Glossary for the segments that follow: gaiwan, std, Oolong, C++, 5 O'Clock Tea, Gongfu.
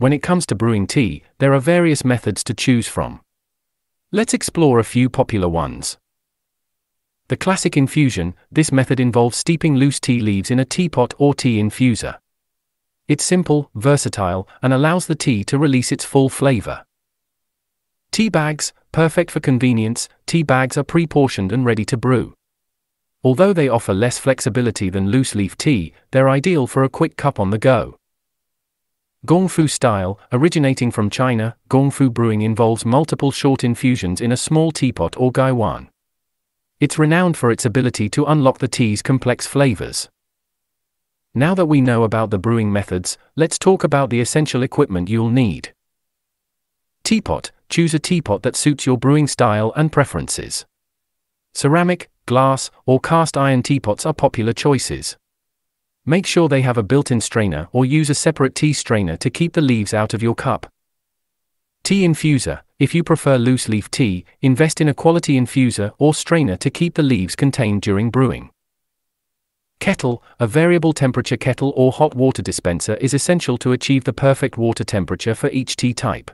When it comes to brewing tea, there are various methods to choose from. Let's explore a few popular ones. The classic infusion. This method involves steeping loose tea leaves in a teapot or tea infuser. It's simple, versatile, and allows the tea to release its full flavor. Tea bags, perfect for convenience. Tea bags are pre-portioned and ready to brew. Although they offer less flexibility than loose leaf tea, they're ideal for a quick cup on the go. Gongfu style, originating from China, Gongfu brewing involves multiple short infusions in a small teapot or gaiwan. It's renowned for its ability to unlock the tea's complex flavors. Now that we know about the brewing methods, let's talk about the essential equipment you'll need. Teapot. Choose a teapot that suits your brewing style and preferences. Ceramic, glass, or cast iron teapots are popular choices. Make sure they have a built-in strainer or use a separate tea strainer to keep the leaves out of your cup. Tea infuser. If you prefer loose leaf tea, invest in a quality infuser or strainer to keep the leaves contained during brewing. Kettle. A variable temperature kettle or hot water dispenser is essential to achieve the perfect water temperature for each tea type.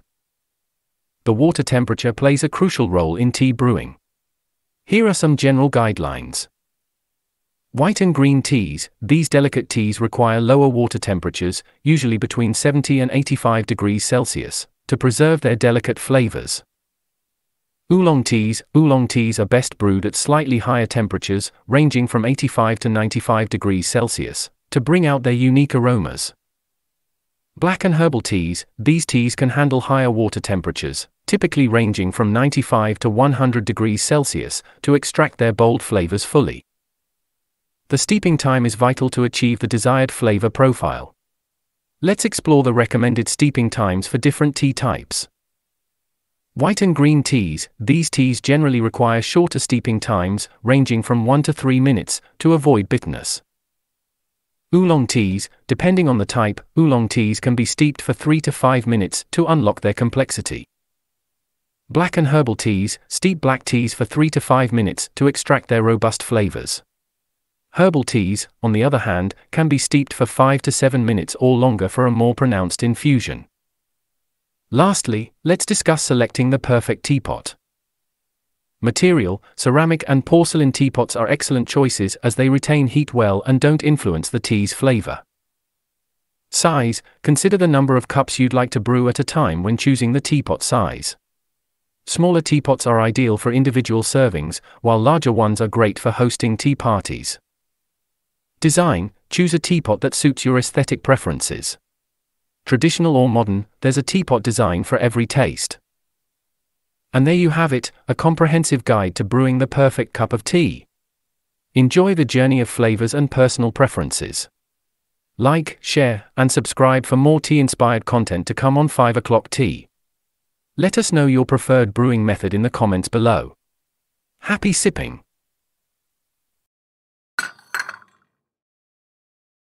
The water temperature plays a crucial role in tea brewing. Here are some general guidelines. White and green teas. These delicate teas require lower water temperatures, usually between 70 and 85 degrees Celsius, to preserve their delicate flavors. Oolong teas. Oolong teas are best brewed at slightly higher temperatures, ranging from 85 to 95 degrees Celsius, to bring out their unique aromas. Black and herbal teas. These teas can handle higher water temperatures, typically ranging from 95 to 100 degrees Celsius, to extract their bold flavors fully. The steeping time is vital to achieve the desired flavor profile. Let's explore the recommended steeping times for different tea types. White and green teas. These teas generally require shorter steeping times, ranging from 1 to 3 minutes, to avoid bitterness. Oolong teas. Depending on the type, oolong teas can be steeped for 3 to 5 minutes to unlock their complexity. Black and herbal teas. Steep black teas for 3 to 5 minutes to extract their robust flavors. Herbal teas, on the other hand, can be steeped for 5 to 7 minutes or longer for a more pronounced infusion. Lastly, let's discuss selecting the perfect teapot. Material. Ceramic and porcelain teapots are excellent choices as they retain heat well and don't influence the tea's flavor. Size. Consider the number of cups you'd like to brew at a time when choosing the teapot size. Smaller teapots are ideal for individual servings, while larger ones are great for hosting tea parties. Design. Choose a teapot that suits your aesthetic preferences. Traditional or modern, there's a teapot design for every taste. And there you have it, a comprehensive guide to brewing the perfect cup of tea. Enjoy the journey of flavors and personal preferences. Like, share, and subscribe for more tea-inspired content to come on 5 O'Clock Tea. Let us know your preferred brewing method in the comments below. Happy sipping!